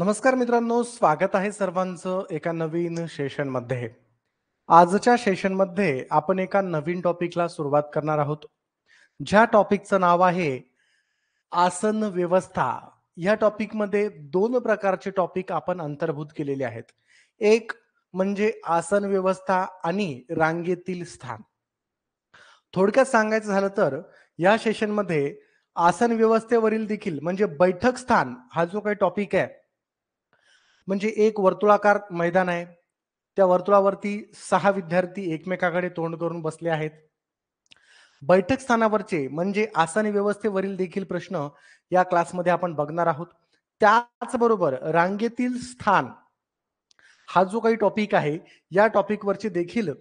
नमस्कार मित्रांनो, स्वागत आहे सर्वांचं एका नवीन सेशनमध्ये। आजच्या सेशनमध्ये आपण एका नवीन टॉपिकला सुरुवात करणार आहोत, ज्या टॉपिकचं नाव आहे आसन व्यवस्था। या टॉपिकमध्ये दोन प्रकारचे टॉपिक आपण अंतर्भूत केलेले आहेत। एक म्हणजे आसन व्यवस्था आणि रांगेतील स्थान। थोडक्यात सांगायचं झालं तर या सेशनमध्ये आसन व्यवस्थेवरील देखील म्हणजे बैठक स्थान हा जो काही टॉपिक आहे, म्हणजे एक वर्तुळाकार मैदान आहे, त्या वर्तुळावरती 6 विद्यार्थी एकमेकाकडे तोंड करून बसले आहेत। बैठक स्थानावरचे म्हणजे आसन व्यवस्थेवरील देखील प्रश्न या क्लासमध्ये आपण बघणार आहोत। त्याचबरोबर रांगेतील स्थान हा जो काही टॉपिक आहे, या टॉपिकवरचे देखील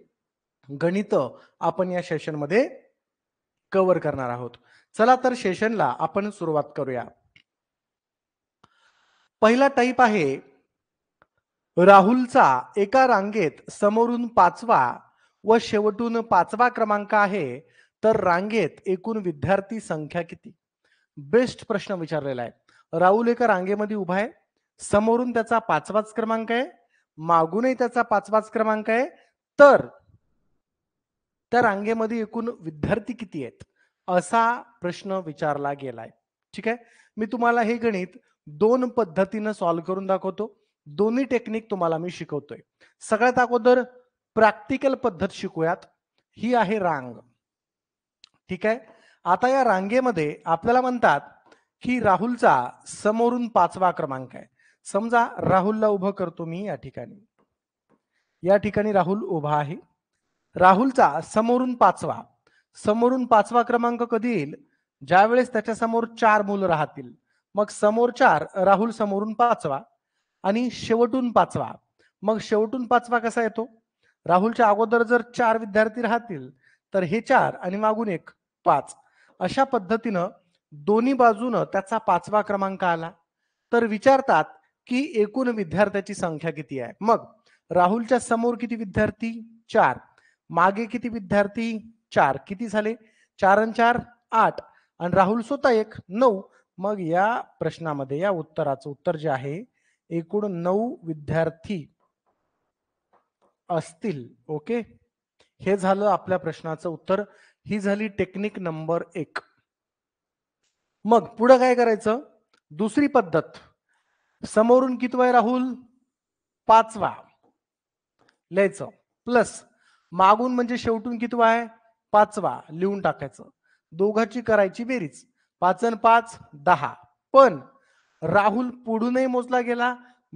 गणित आपण या सेशनमध्ये कव्हर करणार आहोत। चला तर सेशनला आपण सुरुवात करूया। पहिला टाइप आहे राहुलचा एका रांगेत समोरून 5वा व शेवटून 5वा क्रमांक आहे, तर रांगेत एकूण विद्यार्थी संख्या किती? बेस्ट प्रश्न विचारलेला आहे। राहुल एका रांगेमध्ये उभा आहे, समोरून त्याचा 5वाच क्रमांक आहे, मागूनही त्याचा 5वाच क्रमांक आहे, तर त्या रांगेमध्ये एकूण विद्यार्थी किती आहेत असा प्रश्न विचारला गेलाय। ठीक आहे, मी तुम्हाला हे गणित दोन पद्धतीने सॉल्व्ह करून दाखवतो, दोन्ही टेक्निक तुम्हाला मी शिकवतोय। सगळ्यात अगोदर प्रॅक्टिकल पद्धत शिकूयात। ही आहे रांग। ठीक आहे, आता या रांगेमध्ये आपल्याला म्हणतात की राहुलचा समोरून 5वा क्रमांक आहे। समजा राहुलला उभं करतो मी या ठिकाणी, या ठिकाणी राहुल उभा आहे। राहुलचा समोरून 5वा, समोरून 5वा क्रमांक कधी येईल? ज्यावेळेस त्याच्या समोर 4 मुलं राहतील, मग समोर 4 राहुल समोरून 5वा आणि शेवटून 5वा। मग शेवटून 5वा कसा येतो? राहुलच्या अगोदर जर 4 विद्यार्थी राहतील तर हे 4 आणि मागून 1, 5 अशा पद्धतीनं दोन्ही बाजूनं त्याचा 5वा क्रमांक आला, तर विचारतात की एकूण विद्यार्थ्याची संख्या किती आहे? मग राहुलच्या समोर किती विद्यार्थी? 4. मागे किती विद्यार्थी? 4. किती झाले? 4 आणि 4 8, आणि राहुल स्वतः 1 9. मग या प्रश्नामध्ये या उत्तराचं उत्तर जे आहे एकूण 9 विद्यार्थी असतील। ओके, हे झालं आपल्या प्रश्नाचं उत्तर। ही झाली टेक्निक नंबर 1। मग पुढे काय करायचं? दुसरी पद्धत, समोरून कितवा आहे राहुल? 5वा लिहायचं, प्लस मागून म्हणजे शेवटून कितवा आहे? 5वा लिहून टाकायचं। दोघांची करायची बेरीज, 5 आणि 5 10. पण राहुल पुढूनही मोजला गेला,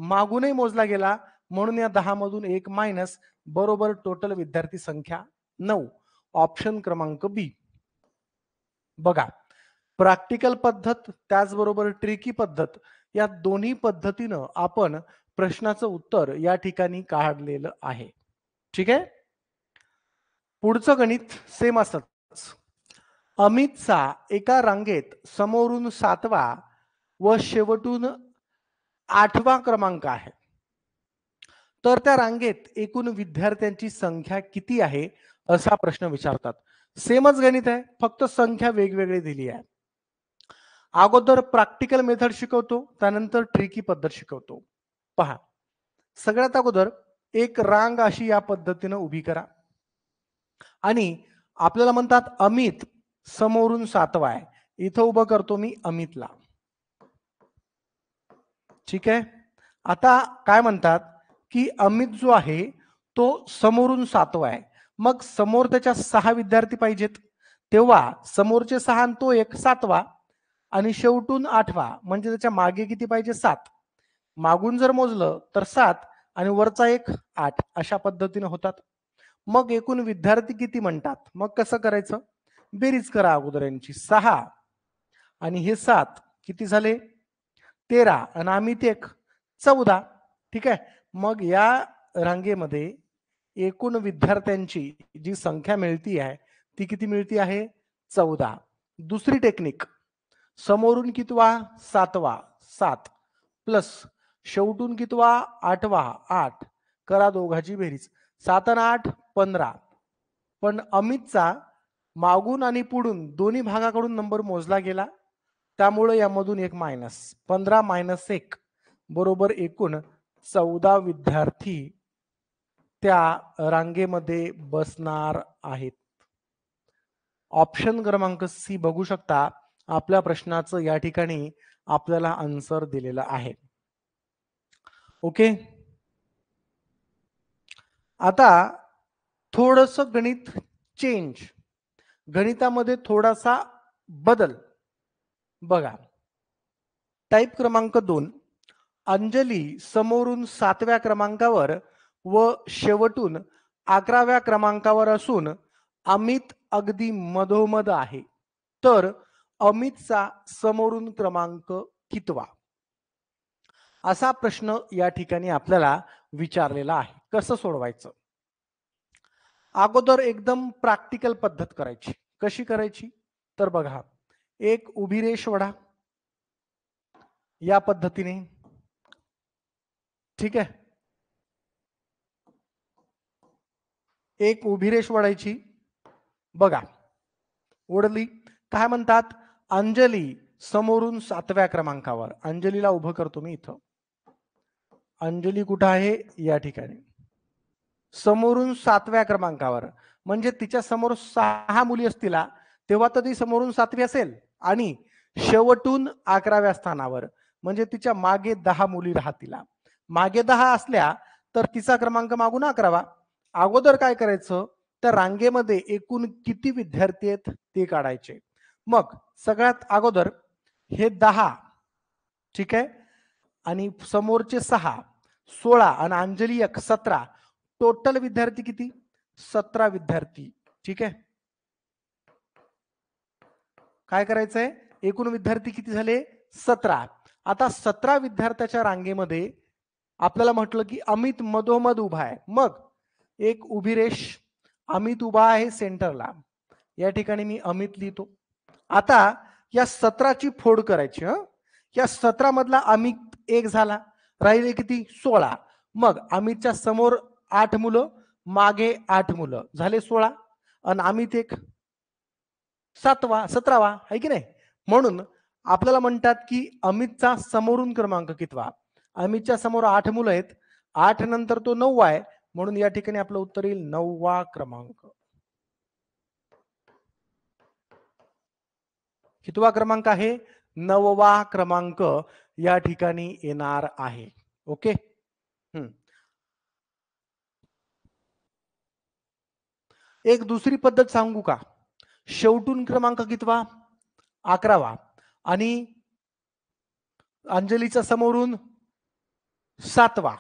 मागूनही मोजला गेला, म्हणून या 10 मधून 1 मायनस, बरोबर टोटल विद्यार्थी संख्या 9, ऑप्शन क्रमांक बी। बघा, प्रॅक्टिकल पद्धत त्याचबरोबर ट्रिकी पद्धत, या दोन्ही पद्धतीनं आपण प्रश्नाचं उत्तर या ठिकाणी काढलेलं आहे। ठीक आहे, पुढचं गणित सेम असतच। अमितचा एका रांगेत समोरून 7वा व शेवटून 8वा क्रमांक आहे, तर त्या रांगेत एकूण विद्यार्थ्यांची संख्या किती आहे असा प्रश्न विचारतात। सेमच गणित आहे, फक्त संख्या वेगवेगळी दिली आहे। अगोदर प्रॅक्टिकल मेथड शिकवतो, त्यानंतर ट्रिकी पद्धत शिकवतो। पहा, सगळ्यात अगोदर एक रांग अशी या पद्धतीनं उभी करा आणि आपल्याला म्हणतात अमित समोरून 7वा आहे। इथं उभं करतो मी अमितला। ठीक आहे, आता काय म्हणतात की अमित जो आहे तो समोरून 7वा आहे, मग समोर त्याच्या 6 विद्यार्थी पाहिजेत, तेव्हा समोरचे 6 आणि तो 1, 7वा, आणि शेवटून 8वा, म्हणजे त्याच्या मागे किती पाहिजे? 7. मागून जर मोजलं तर 7 आणि वरचा 1, 8 अशा पद्धतीने होतात। मग एकूण विद्यार्थी किती म्हणतात? मग कसं करायचं? बेरीज करा अगोदर यांची। 6 आणि हे 7 किती झाले? 13, आणि अमित 1, 14। ठीक आहे, मग या रांगेमध्ये एकूण विद्यार्थ्यांची जी संख्या मिळती आहे ती किती मिळती आहे? 14। दुसरी टेक्निक, समोरून कितवा? 7वा, 7, प्लस शेवटून कितवा? 8वा, 8, करा दोघांची बेरीज, 7 आणि 8 15. पण अमितचा मागून आणि पुढून दोन्ही भागाकडून नंबर मोजला गेला, त्यामुळे यामधून 1 मायनस, 15 मायनस 1 बरोबर एकूण 14 विद्यार्थी त्या रांगेमध्ये बसणार आहेत. ऑप्शन क्रमांक सी बघू शकता, आपल्या प्रश्नाचं या ठिकाणी आपल्याला आन्सर दिलेला आहे. ओके, आता थोडंसं गणित चेंज, गणितामध्ये थोडासा बदल बघा. टाइप क्रमांक 2, अंजली समोरून 7व्या क्रमांकावर व शेवटून 11व्या क्रमांकावर असून अमित अगदी मधोमध आहे, तर अमितचा समोरून क्रमांक कितवा, असा प्रश्न या ठिकाणी आपल्याला विचारलेला आहे. कसं सोडवायचं? अगोदर एकदम प्रॅक्टिकल पद्धत करायची. कशी करायची तर बघा, एक उभी रेष वढा या पद्धतीने, ठीक आहे, एक उभी रेष वढायची. बघा ओढली, काय म्हणतात, अंजली समोरून 7व्या क्रमांकावर, अंजलीला उभं करतो मी इथं, अंजली कुठं आहे या ठिकाणी, समोरून 7व्या क्रमांकावर, म्हणजे तिच्या समोर 6 मुली असतील तेव्हा तर ती समोरून 7वी असेल, आणि शेवटून 11व्या स्थानावर म्हणजे तिच्या मागे 10 मुली राहतील. मागे 10 असल्या तर तिचा क्रमांक मागून 11वा. अगोदर काय करायचं, त्या रांगेमध्ये एकूण किती विद्यार्थी आहेत ते काढायचे. मग सगळ्यात अगोदर हे 10, ठीक आहे, आणि समोरचे 6, 16, आणि अंजली 1, 17. टोटल विद्यार्थी किती? 17 विद्यार्थी. ठीक आहे, काय करायचंय, एकूण विद्यार्थी किती झाले? 17. आता 17 विद्यार्थ्याच्या रांगेमध्ये आपल्याला म्हटलं की अमित मधोमध उभा आहे. मग एक उभी रेष, अमित उभा आहे सेंटरला, या ठिकाणी मी अमित लिहितो. आता या 17ची फोड करायची. या 17 मधला अमित 1 झाला, राहिले किती? 16. मग अमितच्या समोर 8 मुलं, मागे 8 मुलं, झाले 16, आणि अमित 1, 17वा आहे की नाही. म्हणून आपल्याला म्हणतात की अमितचा समोरून क्रमांक कितवा. अमितच्या समोर 8 मुलं आहेत, 8 नंतर तो 9वा आहे, म्हणून या ठिकाणी आपलं उत्तर येईल 9वा क्रमांक. कितवा क्रमांक आहे? 9वा क्रमांक या ठिकाणी येणार आहे. ओके, एक दुसरी पद्धत सांगू का? शेवटून क्रमांक कितवा? 11वा, आणि अंजलीचा समोरून 7वा.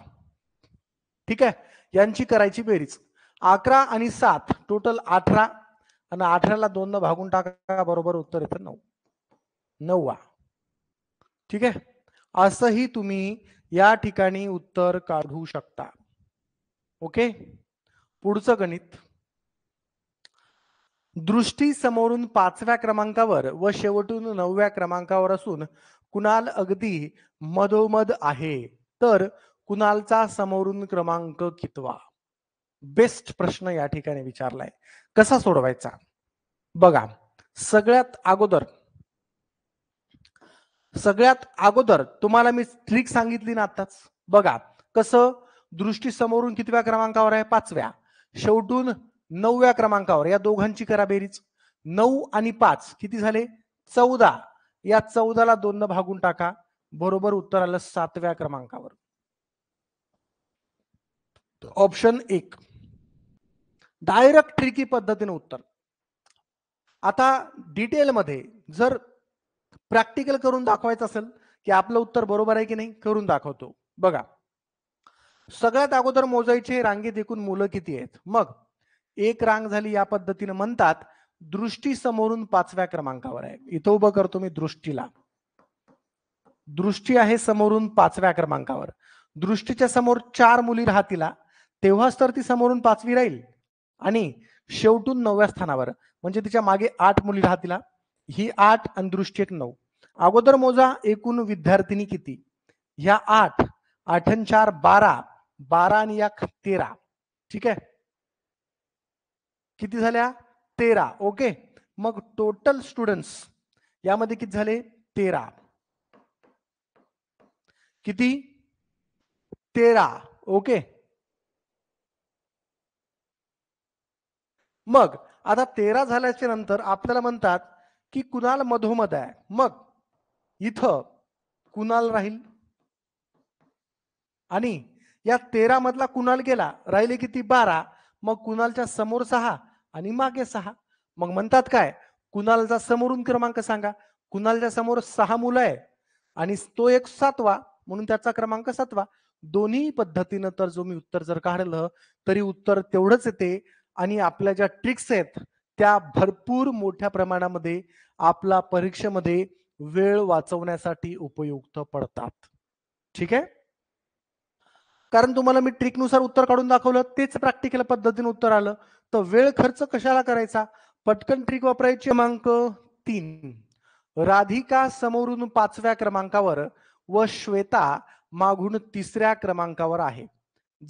ठीक आहे, यांची करायची बेरीज. 11 आणि 7 टोटल 18, आणि 18ला 2 भागून टाका, बरोबर उत्तर येतं 9वा. ठीक आहे, असंही तुम्ही या ठिकाणी उत्तर काढू शकता. ओके, पुढचं गणित. दृष्टी समोरून 5व्या क्रमांकावर व शेवटून 9व्या क्रमांकावर असून कुणाल अगदी मधोमध आहे, तर कुणालचा समोरून क्रमांक कितवा? बेस्ट प्रश्न या ठिकाणी विचारलाय. कसा सोडवायचा बघा. सगळ्यात अगोदर तुम्हाला मी ट्रिक सांगितली ना आताच. बघा कसं, दृष्टी समोरून कितव्या क्रमांकावर आहे? 5व्या. शेवटून 9व्या क्रमांकावर, या दोघांची करा बेरीज. 9 आणि 5 किती झाले? 14. या 14ला 2 भागून टाका, बरोबर उत्तर आलं 7व्या क्रमांकावर. ऑप्शन 1, डायरेक्ट ट्रिकी पद्धतीने उत्तर. आता डिटेलमध्ये जर प्रॅक्टिकल करून दाखवायचं असेल की आपलं उत्तर बरोबर आहे की नाही, करून दाखवतो. बघा, सगळ्यात अगोदर मोजायचे रांगेत एकूण मुलं किती आहेत. मग एक रांग झाली या पद्धतीने, म्हणतात दृष्टी समोरून 5व्या क्रमांकावर आहे. इथं उभं करतो मी दृष्टीला. दृष्टी आहे समोरून 5व्या क्रमांकावर. दृष्टीच्या समोर 4 मुली राहतील तेव्हाच तर ती समोरून 5वी राहील, आणि शेवटून 9व्या स्थानावर म्हणजे तिच्या मागे 8 मुली राहतील. ही 8 आणि दृष्टी 1, 9. अगोदर मोजा एकूण विद्यार्थिनी किती. ह्या 8, 8 आणि 4 12, 12 आणि 1 13. ठीक आहे, किती झाल्या? 13. ओके, मग टोटल स्टुडंट्स यामध्ये किती झाले? 13. किती? तेरा. ओके, मग आता 13 झाल्याच्या नंतर आपल्याला म्हणतात की कुणाल मधोमध आहे. मग इथं कुणाल राहील आणि या 13 मधला कुणाल गेला, राहिले किती 12. मग कुणालच्या समोर 6 आणि मागे 6. मग म्हणतात काय, कुणालचा समोरून क्रमांक सांगा. कुणालच्या समोर 6 मुलं आहे आणि तो एक 7वा, म्हणून त्याचा क्रमांक 7वा. दोन्ही पद्धतीनं तर जो मी उत्तर जर काढलं तरी उत्तर तेवढंच येते. आणि आपल्या ज्या ट्रिक्स आहेत त्या भरपूर मोठ्या प्रमाणामध्ये आपला परीक्षेमध्ये वेळ वाचवण्यासाठी उपयुक्त पडतात. ठीक आहे, कारण तुम्हाला मी ट्रिकनुसार उत्तर काढून दाखवलं, तेच प्रॅक्टिकल पद्धतीने उत्तर आलं. तर वेळ खर्च कशाला करायचा, पटकन ट्रिक वापरायची. क्रमांक 3 राधिका समोरून 5व्या क्रमांकावर व श्वेता मागून तिसऱ्या क्रमांकावर आहे.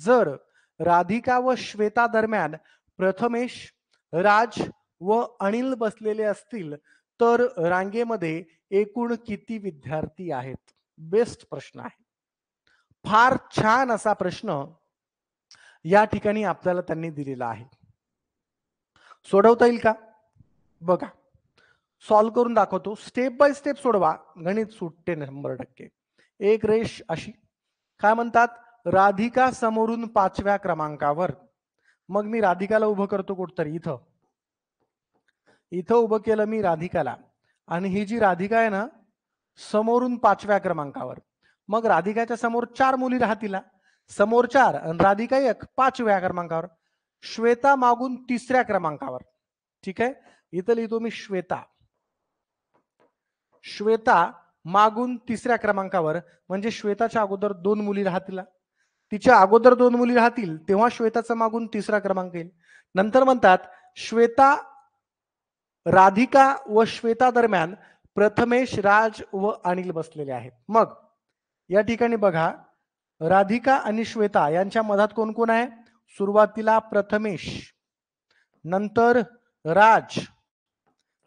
जर राधिका व श्वेता दरम्यान प्रथमेश, राज व अनिल बसलेले असतील तर रांगेमध्ये एकूण किती विद्यार्थी आहेत. बेस्ट प्रश्न आहे, फार छान असा प्रश्न या ठिकाणी आपल्याला त्यांनी दिलेला आहे. सोडवता येईल का बघा, सॉल्व्ह करून दाखवतो. स्टेप बाय स्टेप सोडवा, गणित सुटते 100%. एक रेष अशी, काय म्हणतात, राधिका समोरून 5व्या क्रमांकावर. मग मी राधिकाला उभं करतो कुठतरी, इथं इथं उभं केलं मी राधिकाला. आणि ही जी राधिका आहे ना, समोरून 5व्या क्रमांकावर. मग राधिकाच्या समोर 4 मुली राहतील, समोर 4 आणि राधिका 1, 5व्या क्रमांकावर. श्वेता मागून तिसऱ्या क्रमांकावर. ठीक आहे, इथं लिहितो मी श्वेता. श्वेता मागून तिसऱ्या क्रमांकावर म्हणजे श्वेताच्या अगोदर 2 मुली राहतील. तिच्या अगोदर 2 मुली राहतील तेव्हा श्वेताचा मागून 3रा क्रमांक येईल. नंतर म्हणतात श्वेता, राधिका व श्वेता दरम्यान प्रथमेश, राज व अनिल बसलेले आहेत. मग या ठिकाणी बघा, राधिका आणि श्वेता यांच्या मधात कोण कोण आहे. सुरुवातीला प्रथमेश, नंतर राज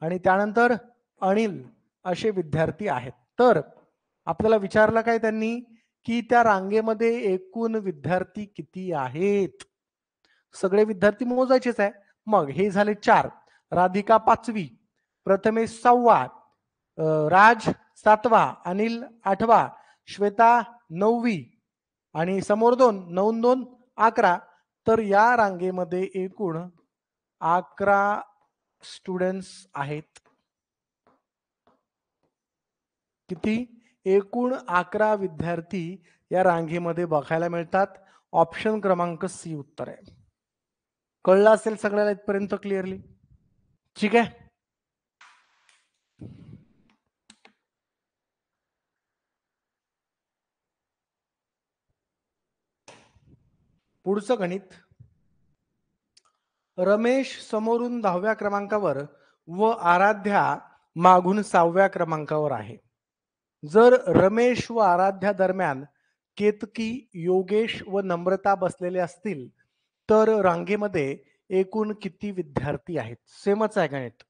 आणि त्यानंतर अनिल असे विद्यार्थी आहेत. तर आपल्याला विचारलं काय त्यांनी, की त्या रांगेमध्ये एकूण विद्यार्थी किती आहेत. सगळे विद्यार्थी मोजायचेच आहे. मग हे झाले 4, राधिका 5वी, प्रथमेश 6वा, राज 7वा, अनिल 8वा, श्वेता 9वी आणि समोर 2, 9-2 11. तर या रांगेमध्ये एकूण 11 स्टुडंट्स आहेत. किती, एकूण 11 विद्यार्थी या रांगेमध्ये बघायला मिळतात. ऑप्शन क्रमांक सी उत्तर आहे. कळलं असेल सगळ्याला इथपर्यंत क्लिअरली. ठीक आहे, पुढचं गणित. रमेश समोरून 10व्या क्रमांकावर व आराध्या मागून 6व्या क्रमांकावर आहे. जर रमेश व आराध्या दरम्यान केतकी, योगेश व नम्रता बसलेले असतील तर रांगेमध्ये एकूण किती विद्यार्थी आहेत. सेमच आहे गणित.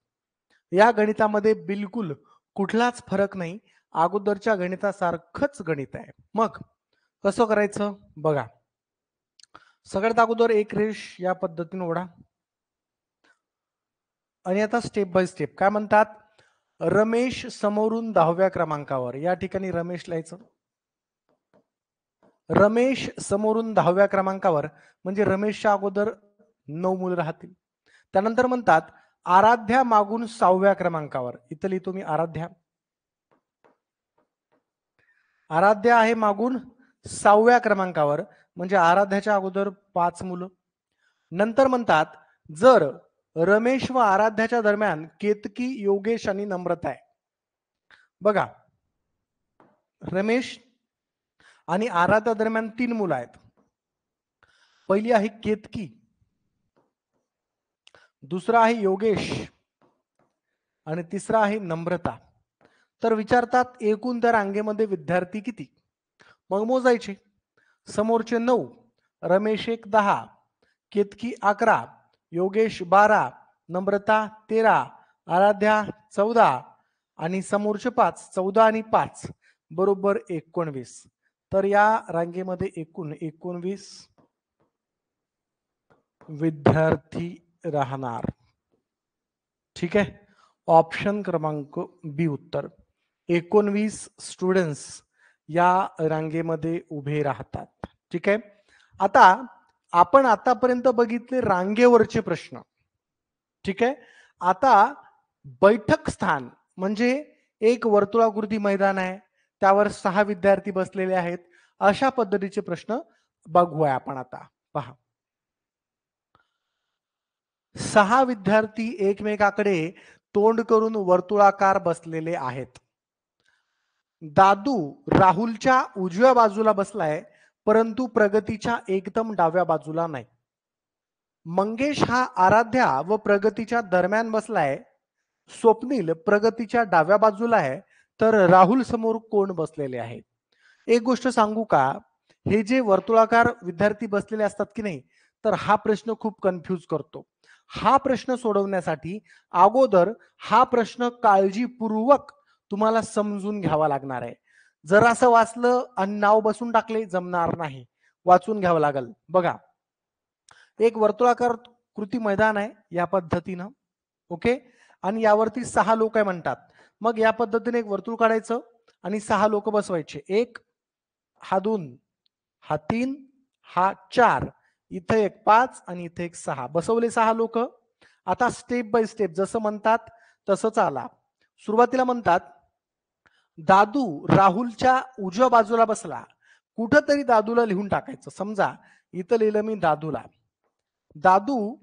या गणितामध्ये बिलकुल कुठलाच फरक नाही, अगोदरच्या गणितासारखंच गणित आहे. मग कसं करायचं बघा, सगळ्यात अगोदर एक रेष या पद्धतीने ओढा आणि आता स्टेप बाय स्टेप. काय म्हणतात, रमेश समोरून 10व्या क्रमांकावर. या ठिकाणी रमेश लिहायचं. रमेश समोरून 10व्या क्रमांकावर म्हणजे रमेशच्या अगोदर 9 मुलं राहतील. त्यानंतर म्हणतात आराध्या मागून 6व्या क्रमांकावर. इथं लिहितो मी आराध्या. आराध्या आहे मागून 6व्या क्रमांकावर म्हणजे आराध्याच्या अगोदर 5 मुलं. नंतर म्हणतात जर रमेश व आराध्याच्या दरम्यान केतकी, योगेश आणि नम्रता आहे. बघा, रमेश आणि आराध्या दरम्यान 3 मुलं आहेत. पहिली आहे केतकी, दुसरा आहे योगेश आणि तिसरा आहे नम्रता. तर विचारतात एकूण त्या रांगेमध्ये विद्यार्थी किती. मग मोजायचे. समोरचे 9, रमेश 1, 10, केतकी 11, योगेश 12, नम्रता 13, आराध्या 14 आणि समोरचे 5. 14 आणि 5 बरोबर 19. तर या रांगेमध्ये एकूण 19 विद्यार्थी राहणार. ठीक आहे, ऑप्शन क्रमांक बी उत्तर. 19 स्टुडंट्स या रांगेमध्ये उभे राहतात. ठीक आहे, आता आपण आतापर्यंत बघितले रांगेवरचे प्रश्न. ठीक आहे, आता बैठक स्थान म्हणजे एक वर्तुळाकृती मैदान आहे, त्यावर 6 विद्यार्थी बसलेले आहेत, अशा पद्धतीचे प्रश्न बघूया आपण. आता पहा, 6 विद्यार्थी एकमेकाकडे तोंड करून वर्तुळाकार बसलेले आहेत. दादू राहुलच्या उजव्या बाजूला बसलाय परंतु प्रगतीच्या एकदम डाव्या बाजूला नाही. मंगेश हा आराध्या व प्रगतीच्या दरम्यान बसलाय. स्वप्नील प्रगतीच्या डाव्या बाजूला आहे, तर राहुल समोर कोण बसलेले आहे? एक गोष्ट सांगू का, हे जे वर्तुळाकार विद्यार्थी बसलेले असतात की नाही, तर हा प्रश्न खूप कन्फ्यूज करतो. हा प्रश्न सोडवण्यासाठी अगोदर हा प्रश्न काळजीपूर्वक तुम्हाला समजून घ्यावा लागणार आहे. जर असं वाचलं आणि नाव बसून टाकले जमणार नाही, वाचून घ्यावं लागेल. बघा, एक वर्तुळाकार कृती मैदान आहे या पद्धतीनं, ओके, आणि यावरती 6 लोक आहे म्हणतात. मग या पद्धतीने एक वर्तुळ काढायचं आणि 6 लोक बसवायचे. 1 हा, 2 हा, 3 हा, 4, इथे एक 5 आणि इथे एक 6. बसवले 6 लोक. आता स्टेप बाय स्टेप जसं म्हणतात तसंच आला. सुरुवातीला म्हणतात दादू राहुलच्या उजव्या बाजूला बसला. कुठंतरी दादूला लिहून टाकायचं. समजा इथं लिहिलं मी दादूला. दादू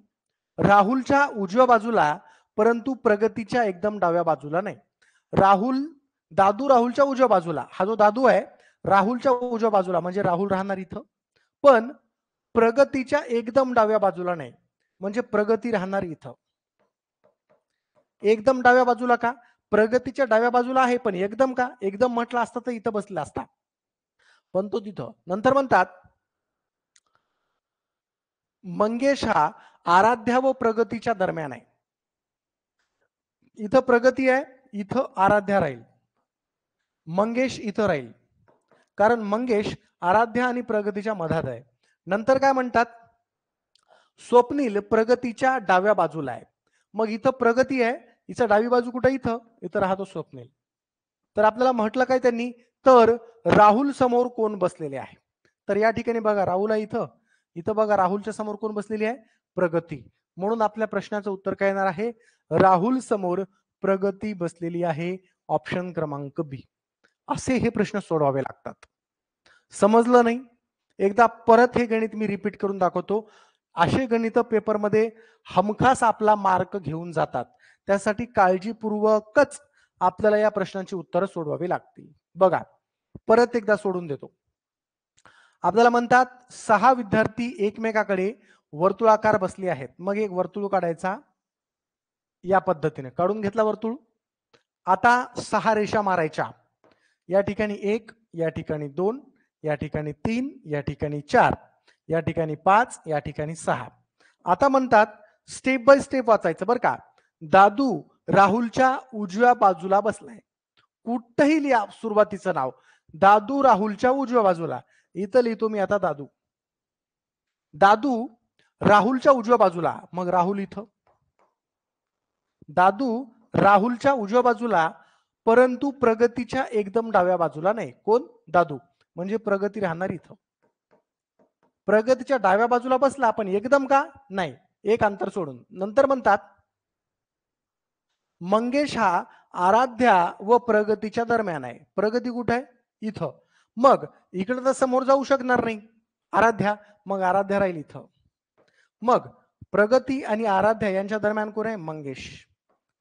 राहुलच्या उजव्या बाजूला परंतु प्रगतीच्या एकदम डाव्या बाजूला नाही. राहुल, दादू राहुलच्या उजव्या बाजूला, हा जो दादू आहे राहुलच्या उजव्या बाजूला म्हणजे राहुल राहणार इथं, पण प्रगतीच्या एकदम डाव्या बाजूला नाही म्हणजे प्रगती राहणार इथं. एकदम डाव्या बाजूला का? प्रगतीच्या डाव्या बाजूला आहे, पण एकदम का? एकदम म्हटला असता तर इथं बसला असता, पण तो तिथं. नंतर म्हणतात मंगेश हा आराध्या व प्रगतीच्या दरम्यान आहे. इथं प्रगती आहे, इथं आराध्या राहील, मंगेश इथं राहील, कारण मंगेश आराध्या आणि प्रगतीच्या मधात आहे. नंतर काय म्हणतात, स्वप्नील प्रगतीच्या डाव्या बाजूला आहे. मग इथं प्रगती आहे, हिचा डावी बाजू कुठे? इथं, इथं राहतो स्वप्नील. तर आपल्याला म्हटलं काय त्यांनी, तर राहुल समोर कोण बसलेले आहे? तर या ठिकाणी बघा राहुल आहे इथं, इथं बघा राहुलच्या समोर कोण बसलेली आहे? प्रगती. म्हणून आपल्या प्रश्नाचं उत्तर काय येणार आहे? राहुल समोर प्रगती बसलेली आहे, ऑप्शन क्रमांक बी. असे हे प्रश्न सोडवावे लागतात. समजलं नाही? एकदा परत हे गणित मी रिपीट करून दाखवतो. असे गणित पेपरमध्ये हमखास आपला मार्क घेऊन जातात, त्यासाठी काळजीपूर्वकच आपल्याला या प्रश्नांची उत्तरं सोडवावी लागतील. बघा, परत एकदा सोडून देतो. आपल्याला म्हणतात 6 विद्यार्थी एकमेकाकडे वर्तुळाकार बसले आहेत. मग एक वर्तुळ काढायचा या पद्धतीने. काढून घेतला वर्तुळ. आता 6 रेषा मारायच्या. या ठिकाणी 1, या ठिकाणी 2, या ठिकाणी 3, या ठिकाणी 4, या ठिकाणी 5, या ठिकाणी 6. आता म्हणतात स्टेप बाय स्टेप वाचायचं बरं का. दादू राहुलच्या उजव्या बाजूला बसलाय. कुठंही लिहा सुरुवातीचं नाव. दादू राहुलच्या उजव्या बाजूला. इथं लिहितो मी आता दादू. दादू राहुलच्या उजव्या बाजूला. मग राहुल इथं. दादू राहुलच्या उजव्या बाजूला परंतु प्रगतीच्या एकदम डाव्या बाजूला नाही. कोण? दादू. म्हणजे प्रगती राहणार इथं. प्रगतीच्या डाव्या बाजूला बसला पण एकदम का? नाही, एक अंतर सोडून. नंतर म्हणतात मंगेश हा आराध्या व प्रगतीच्या दरम्यान आहे. प्रगती कुठे आहे? इथं. मग इकडे तर समोर जाऊ शकणार नाही आराध्या, मग आराध्या राहील इथं. मग प्रगती आणि आराध्या यांच्या दरम्यान कोण आहे? मंगेश.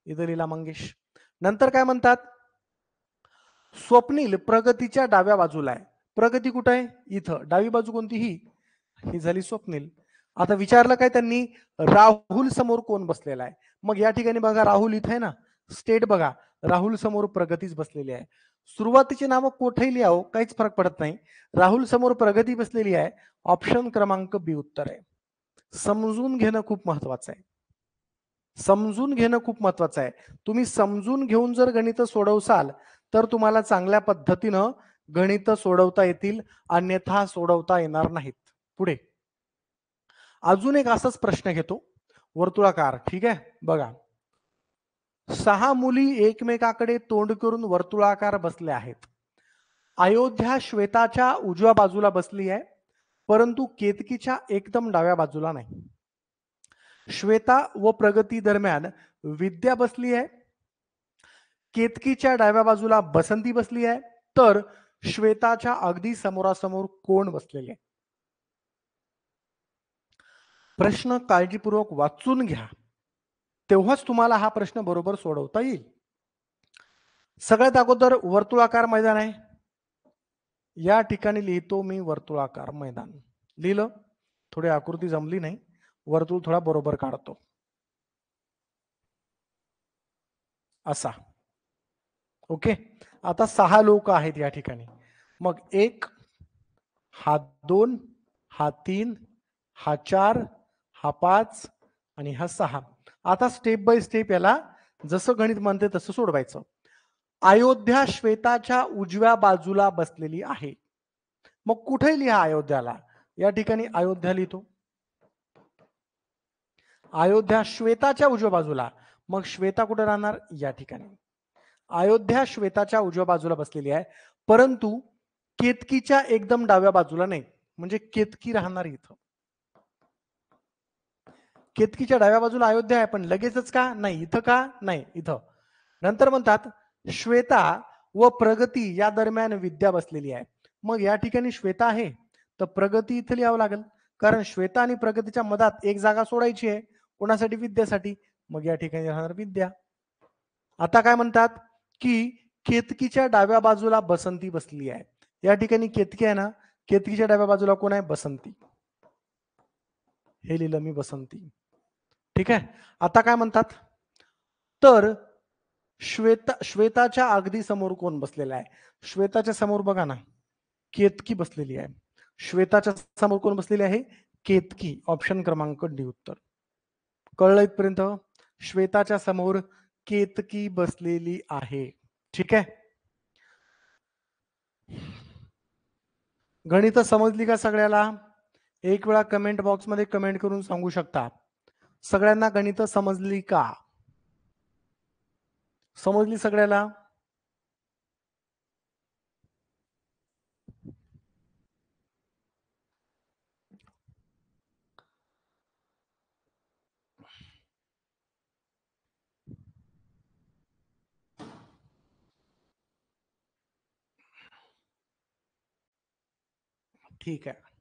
इथं लिहिला मंगेश. नंतर काय म्हणतात, स्वप्नील प्रगतीच्या डाव्या बाजूला आहे. प्रगती कुठे आहे? इथं. डावी बाजू कोणती? ही झाली स्वप्नील. आता विचारलं काय त्यांनी, राहुल समोर कोण बसलेला आहे? मग या ठिकाणी बघा राहुल इथं आहे ना. स्टेट बघा, राहुल समोर प्रगतीच बसलेली आहे. सुरुवातीची नावं कोठेही लिहावं, काहीच फरक पडत नाही. राहुल समोर प्रगती बसलेली आहे, ऑप्शन क्रमांक बी उत्तर आहे. समजून घेणं खूप महत्वाचं आहे. समजून घेणं खूप महत्वाचं आहे. तुम्ही समजून घेऊन जर गणित सोडवसाल तर तुम्हाला चांगल्या पद्धतीनं गणित सोडवता येतील, अन्यथा सोडवता येणार नाहीत. पुढे अजून एक असाच प्रश्न घेतो, वर्तुळाकार. ठीक आहे, बघा, 6 मुली एकमेकाकडे तोंड करून वर्तुळाकार बसल्या आहेत. अयोध्या श्वेताच्या उजव्या बाजूला बसली आहे, परंतु केतकीच्या एकदम डाव्या बाजूला नाही. श्वेता व प्रगती दरम्यान विद्या बसली आहे, केतकीच्या डाव्या बाजूला बसंती बसली आहे, तर श्वेताच्या अगदी समोरासमोर कोण बसलेले? प्रश्न काळजीपूर्वक वाचून घ्या, तेव्हाच तुम्हाला हा प्रश्न बरोबर सोडवता येईल. सगळ्यात अगोदर वर्तुळाकार मैदान आहे, या ठिकाणी लिहितो मी वर्तुळाकार मैदान. लिहिलं, थोडी आकृती जमली नाही, वर्तुळ थोडा बरोबर काढतो असा. ओके, आता 6 लोक आहेत या ठिकाणी. मग 1 हा, 2 हा, 3 हा, 4 हा, 5 आणि हा 6. आता स्टेप बाय स्टेप याला जसं गणित म्हणते तसं सोडवायचं. अयोध्या श्वेताच्या उजव्या बाजूला बसलेली आहे, मग कुठे लिहा अयोध्याला? या ठिकाणी अयोध्या लिहितो. अयोध्या श्वेताच्या उजव्या बाजूला, मग श्वेता कुठे राहणार? या ठिकाणी. अयोध्या श्वेताच्या उजव्या बाजूला बसलेली आहे, परंतु केतकीच्या एकदम डाव्या बाजूला नाही, म्हणजे केतकी राहणार इथं. केतकीच्या डाव्या बाजूला अयोध्या आहे, पण लगेचच का नाही? इथं का नाही? इथं. नंतर म्हणतात श्वेता व प्रगती या दरम्यान विद्या बसलेली आहे, मग या ठिकाणी श्वेता आहे, तर प्रगती इथं लिहावं लागेल, कारण श्वेता आणि प्रगतीच्या मधात एक जागा सोडायची आहे कोणासाठी? विद्यासाठी. मग या ठिकाणी राहणार विद्या. आता काय म्हणतात की केतकीच्या डाव्या बाजूला बसंती बसली आहे, या ठिकाणी केतकी आहे ना, केतकीच्या डाव्या बाजूला कोण आहे? बसंती. हे लिहिलं मी, बसंती. ठीक आहे. आता काय म्हणतात तर श्वेताच्या अगदी समोर कोण बसलेला आहे? श्वेताच्या समोर बघा ना, केतकी बसलेली आहे. श्वेताच्या समोर कोण बसलेली आहे? केतकी. ऑप्शन क्रमांक डी उत्तर. कळलं इथपर्यंत? श्वेताच्या समोर केतकी बसलेली आहे. ठीक आहे, गणित समजली का सगळ्याला? एक वेळा कमेंट बॉक्स मध्ये कमेंट करून सांगू शकता, सगळ्यांना गणित समजली का? समजली सगळ्याला? ठीक आहे.